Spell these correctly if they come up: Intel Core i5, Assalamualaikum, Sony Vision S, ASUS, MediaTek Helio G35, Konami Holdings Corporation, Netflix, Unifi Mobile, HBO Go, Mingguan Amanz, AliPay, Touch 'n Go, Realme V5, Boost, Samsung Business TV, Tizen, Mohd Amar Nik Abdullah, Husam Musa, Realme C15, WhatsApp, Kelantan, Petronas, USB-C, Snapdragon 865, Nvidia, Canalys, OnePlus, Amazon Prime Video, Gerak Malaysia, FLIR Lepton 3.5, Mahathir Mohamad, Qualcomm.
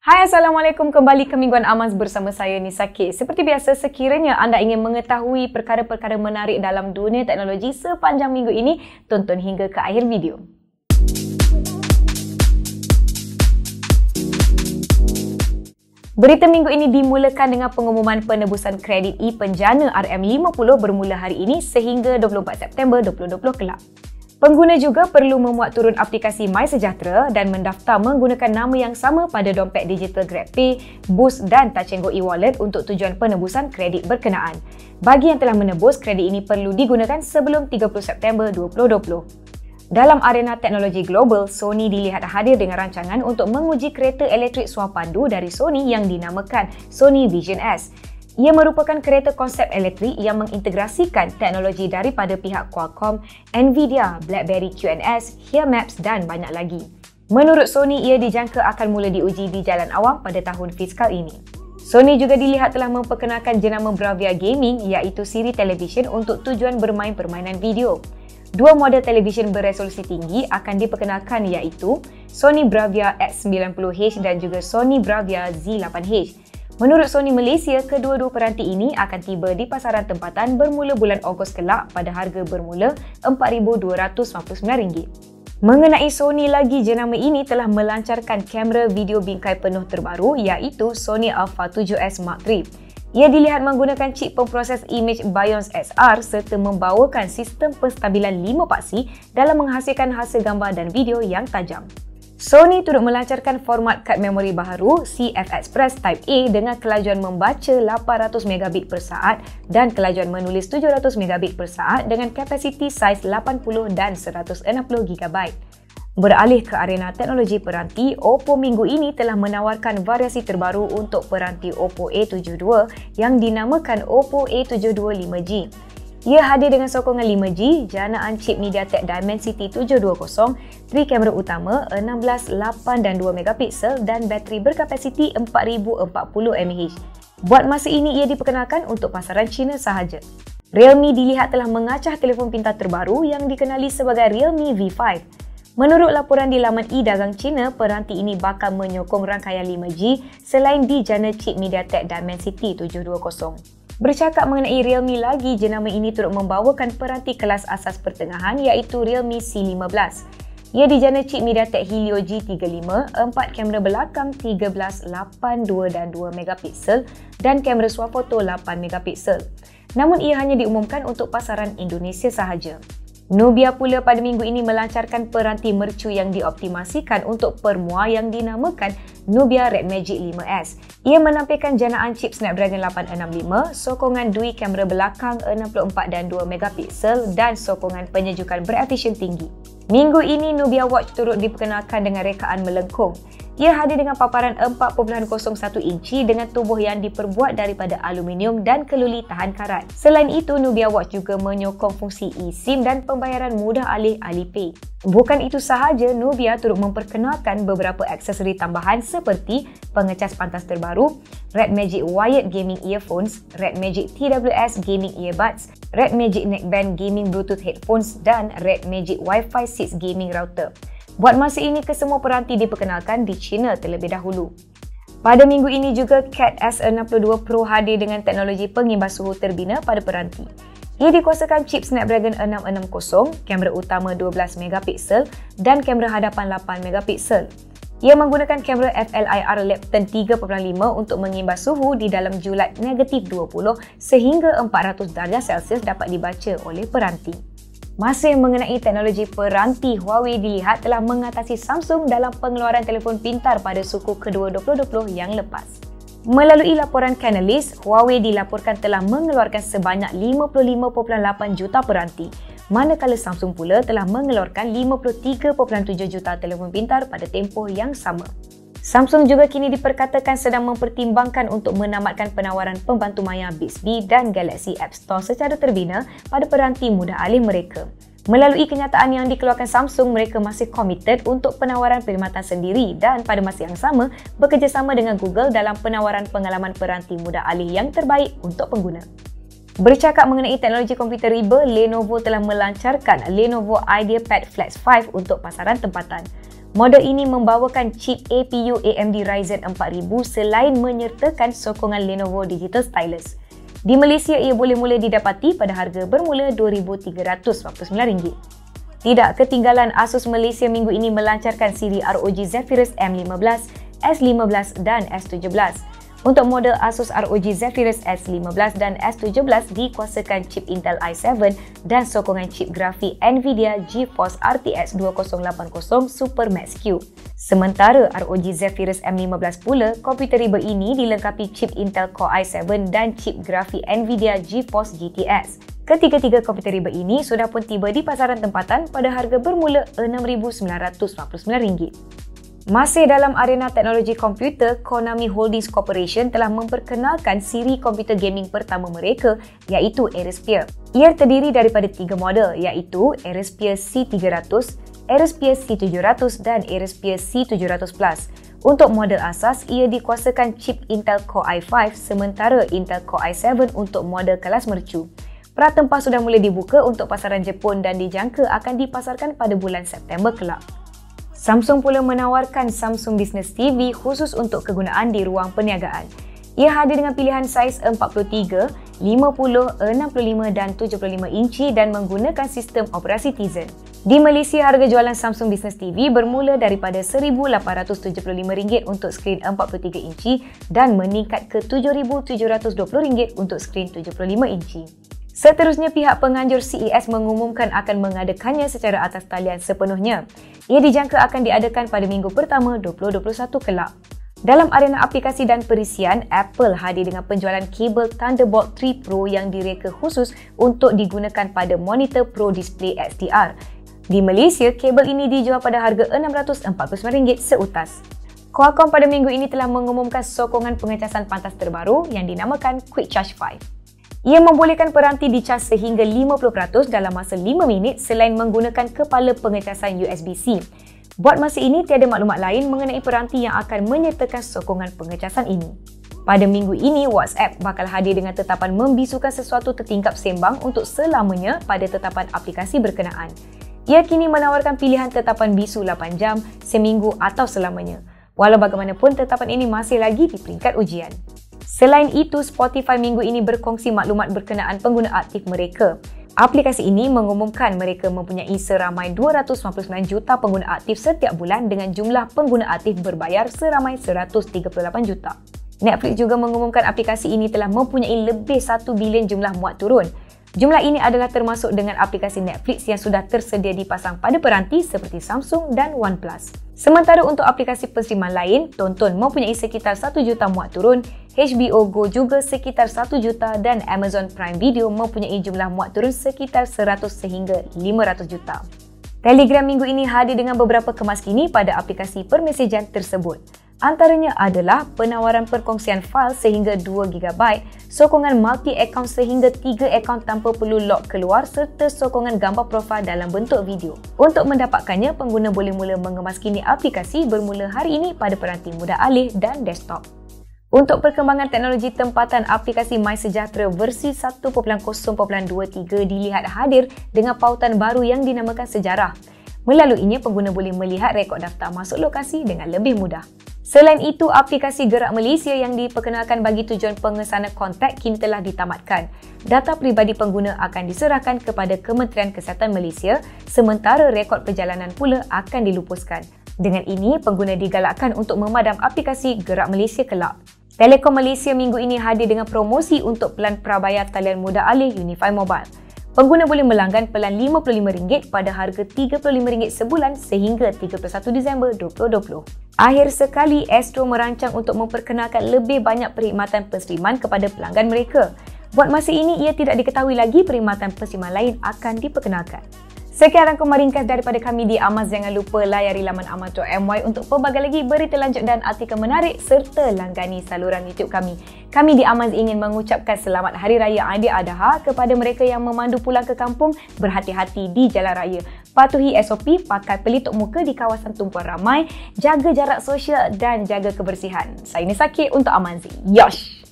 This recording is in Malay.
Hai, Assalamualaikum. Kembali ke Mingguan Amans bersama saya Nisa K. Seperti biasa, sekiranya anda ingin mengetahui perkara-perkara menarik dalam dunia teknologi sepanjang minggu ini, tonton hingga ke akhir video. Berita minggu ini dimulakan dengan pengumuman penebusan kredit e-penjana RM50 bermula hari ini sehingga 24 September 2020 kelak. Pengguna juga perlu memuat turun aplikasi MySejahtera dan mendaftar menggunakan nama yang sama pada dompet digital GrabPay, Boost dan Touch 'n Go e-wallet untuk tujuan penebusan kredit berkenaan. Bagi yang telah menebus, kredit ini perlu digunakan sebelum 30 September 2020. Dalam arena teknologi global, Sony dilihat hadir dengan rancangan untuk menguji kereta elektrik swapandu dari Sony yang dinamakan Sony Vision S. Ia merupakan kereta konsep elektrik yang mengintegrasikan teknologi daripada pihak Qualcomm, Nvidia, BlackBerry QNS, Here Maps dan banyak lagi. Menurut Sony, ia dijangka akan mula diuji di jalan awam pada tahun fiskal ini. Sony juga dilihat telah memperkenalkan jenama Bravia Gaming, iaitu siri televisyen untuk tujuan bermain permainan video. Dua model televisyen beresolusi tinggi akan diperkenalkan iaitu Sony Bravia X90H dan juga Sony Bravia Z8H. Menurut Sony Malaysia, kedua-dua peranti ini akan tiba di pasaran tempatan bermula bulan Ogos kelak pada harga bermula RM4,299. Mengenai Sony lagi, jenama ini telah melancarkan kamera video bingkai penuh terbaru iaitu Sony Alpha 7S Mark III. Ia dilihat menggunakan chip pemproses imej Bionz XR serta membawakan sistem penstabilan 5 paksi dalam menghasilkan hasil gambar dan video yang tajam. Sony turut melancarkan format kad memori baru CFexpress Type A dengan kelajuan membaca 800 Mbps dan kelajuan menulis 700 Mbps dengan kapasiti saiz 80 dan 160 GB. Beralih ke arena teknologi peranti, Oppo minggu ini telah menawarkan variasi terbaru untuk peranti Oppo A72 yang dinamakan Oppo A72 5G. Ia hadir dengan sokongan 5G, janaan chip MediaTek Dimensity 720, 3 kamera utama 16, 8 dan 2 megapiksel dan bateri berkapasiti 4040 mAh. Buat masa ini ia diperkenalkan untuk pasaran China sahaja. Realme dilihat telah mengacah telefon pintar terbaru yang dikenali sebagai Realme V5. Menurut laporan di laman e-dagang China, peranti ini bakal menyokong rangkaian 5G selain di jana chip MediaTek Dimensity 720. Bercakap mengenai Realme lagi, jenama ini turut membawakan peranti kelas asas pertengahan iaitu Realme C15. Ia dijana chip MediaTek Helio G35, 4 kamera belakang 13, 8, 2 dan 2 megapiksel dan kamera swafoto 8 megapiksel. Namun ia hanya diumumkan untuk pasaran Indonesia sahaja. Nubia pula pada minggu ini melancarkan peranti mercu yang dioptimasikan untuk permua yang dinamakan Nubia RedMagic 5S. Ia menampilkan janaan chip Snapdragon 865, sokongan dui kamera belakang 64 dan 2 megapiksel dan sokongan penyejukan berefisien tinggi. Minggu ini Nubia Watch turut diperkenalkan dengan rekaan melengkung. Ia hadir dengan paparan 4.01 inci dengan tubuh yang diperbuat daripada aluminium dan keluli tahan karat. Selain itu, Nubia Watch juga menyokong fungsi eSIM dan pembayaran mudah alih AliPay. Bukan itu sahaja, Nubia turut memperkenalkan beberapa aksesori tambahan seperti pengecas pantas terbaru, RedMagic Wired Gaming Earphones, RedMagic TWS Gaming Earbuds, RedMagic Neckband Gaming Bluetooth Headphones dan RedMagic Wi-Fi 6 Gaming Router. Buat masa ini, kesemua peranti diperkenalkan di China terlebih dahulu. Pada minggu ini juga, Cat S62 Pro hadir dengan teknologi pengimbas suhu terbina pada peranti. Ia dikuasakan chip Snapdragon 660, kamera utama 12 MP dan kamera hadapan 8 MP. Ia menggunakan kamera FLIR Lepton 3.5 untuk mengimbas suhu di dalam julat -20 sehingga 400 darjah Celsius dapat dibaca oleh peranti. Masih mengenai teknologi peranti, Huawei dilihat telah mengatasi Samsung dalam pengeluaran telefon pintar pada suku kedua 2020 yang lepas. Melalui laporan Canalys, Huawei dilaporkan telah mengeluarkan sebanyak 55.8 juta peranti, manakala Samsung pula telah mengeluarkan 53.7 juta telefon pintar pada tempoh yang sama. Samsung juga kini diperkatakan sedang mempertimbangkan untuk menamatkan penawaran pembantu maya Bixby dan Galaxy App Store secara terbina pada peranti mudah alih mereka. Melalui kenyataan yang dikeluarkan Samsung, mereka masih komited untuk penawaran perkhidmatan sendiri dan pada masa yang sama bekerjasama dengan Google dalam penawaran pengalaman peranti mudah alih yang terbaik untuk pengguna. Bercakap mengenai teknologi komputer riba, Lenovo telah melancarkan Lenovo IdeaPad Flex 5 untuk pasaran tempatan. Model ini membawakan chip APU AMD Ryzen 4000 selain menyertakan sokongan Lenovo Digital Stylus. Di Malaysia, ia boleh mula didapati pada harga bermula RM2,349. Tidak ketinggalan, ASUS Malaysia minggu ini melancarkan siri ROG Zephyrus M15, S15 dan S17. Untuk model ASUS ROG Zephyrus S15 dan S17 dikuasakan chip Intel i7 dan sokongan chip grafik Nvidia GeForce RTX 2080 Supermax Q. Sementara ROG Zephyrus M15 pula, komputer riba ini dilengkapi chip Intel Core i7 dan chip grafik Nvidia GeForce GTX. Ketiga-tiga komputer riba ini sudah pun tiba di pasaran tempatan pada harga bermula RM6,999. Masih dalam arena teknologi komputer, Konami Holdings Corporation telah memperkenalkan siri komputer gaming pertama mereka iaitu ArrowSphere. Ia terdiri daripada tiga model iaitu ArrowSphere C300, ArrowSphere C700 dan ArrowSphere C700 Plus. Untuk model asas, ia dikuasakan chip Intel Core i5 sementara Intel Core i7 untuk model kelas mercu. Pratempah sudah mula dibuka untuk pasaran Jepun dan dijangka akan dipasarkan pada bulan September kelak. Samsung pula menawarkan Samsung Business TV khusus untuk kegunaan di ruang perniagaan. Ia hadir dengan pilihan saiz 43, 50, 65 dan 75 inci dan menggunakan sistem operasi Tizen. Di Malaysia, harga jualan Samsung Business TV bermula daripada RM1,875 untuk skrin 43 inci dan meningkat ke RM7,720 untuk skrin 75 inci. Seterusnya, pihak penganjur CES mengumumkan akan mengadakannya secara atas talian sepenuhnya. Ia dijangka akan diadakan pada minggu pertama 2021 kelak. Dalam arena aplikasi dan perisian, Apple hadir dengan penjualan kabel Thunderbolt 3 Pro yang direka khusus untuk digunakan pada monitor Pro Display XDR. Di Malaysia, kabel ini dijual pada harga RM649 seutas. Qualcomm pada minggu ini telah mengumumkan sokongan pengecasan pantas terbaru yang dinamakan Quick Charge 5. Ia membolehkan peranti dicas sehingga 50% dalam masa 5 minit selain menggunakan kepala pengecasan USB-C. Buat masa ini, tiada maklumat lain mengenai peranti yang akan menyertakan sokongan pengecasan ini. Pada minggu ini, WhatsApp bakal hadir dengan tetapan membisukan sesuatu tertingkap sembang untuk selamanya pada tetapan aplikasi berkenaan. Ia kini menawarkan pilihan tetapan bisu 8 jam, seminggu atau selamanya. Walau bagaimanapun, tetapan ini masih lagi di peringkat ujian. Selain itu, Spotify minggu ini berkongsi maklumat berkenaan pengguna aktif mereka. Aplikasi ini mengumumkan mereka mempunyai seramai 259 juta pengguna aktif setiap bulan dengan jumlah pengguna aktif berbayar seramai 138 juta. Netflix juga mengumumkan aplikasi ini telah mempunyai lebih 1 bilion jumlah muat turun. Jumlah ini adalah termasuk dengan aplikasi Netflix yang sudah tersedia dipasang pada peranti seperti Samsung dan OnePlus. Sementara untuk aplikasi penstriman lain, Tonton mempunyai sekitar 1 juta muat turun, HBO Go juga sekitar 1 juta dan Amazon Prime Video mempunyai jumlah muat turun sekitar 100 sehingga 500 juta. Telegram minggu ini hadir dengan beberapa kemaskini pada aplikasi permesejan tersebut. Antaranya adalah penawaran perkongsian fail sehingga 2GB, sokongan multi-account sehingga 3 akaun tanpa perlu log keluar serta sokongan gambar profil dalam bentuk video. Untuk mendapatkannya, pengguna boleh mula mengemaskini aplikasi bermula hari ini pada peranti mudah alih dan desktop. Untuk perkembangan teknologi tempatan, aplikasi MySejahtera versi 1.0.23 dilihat hadir dengan pautan baru yang dinamakan sejarah. Melaluinya, pengguna boleh melihat rekod daftar masuk lokasi dengan lebih mudah. Selain itu, aplikasi Gerak Malaysia yang diperkenalkan bagi tujuan pengesana kontak kini telah ditamatkan. Data peribadi pengguna akan diserahkan kepada Kementerian Kesihatan Malaysia, sementara rekod perjalanan pula akan dilupuskan. Dengan ini, pengguna digalakkan untuk memadam aplikasi Gerak Malaysia kelak. Telekom Malaysia minggu ini hadir dengan promosi untuk pelan prabayar talian mudah alih Unify Mobile. Pengguna boleh melanggan pelan RM55 pada harga RM35 sebulan sehingga 31 Disember 2020. Akhir sekali, Astro merancang untuk memperkenalkan lebih banyak perkhidmatan penstriman kepada pelanggan mereka. Buat masa ini, ia tidak diketahui lagi perkhidmatan penstriman lain akan diperkenalkan. Sekian rangkuman ringkas daripada kami di Amas. Jangan lupa layari laman amas.my untuk pelbagai lagi berita lanjut dan artikel menarik serta langgani saluran YouTube kami. Kami di Amas ingin mengucapkan selamat Hari Raya Aidiladha kepada mereka yang memandu pulang ke kampung. Berhati-hati di jalan raya. Patuhi SOP, pakai pelitup muka di kawasan tumpuan ramai, jaga jarak sosial dan jaga kebersihan. Saya Nisa K untuk Amanzi. Yosh!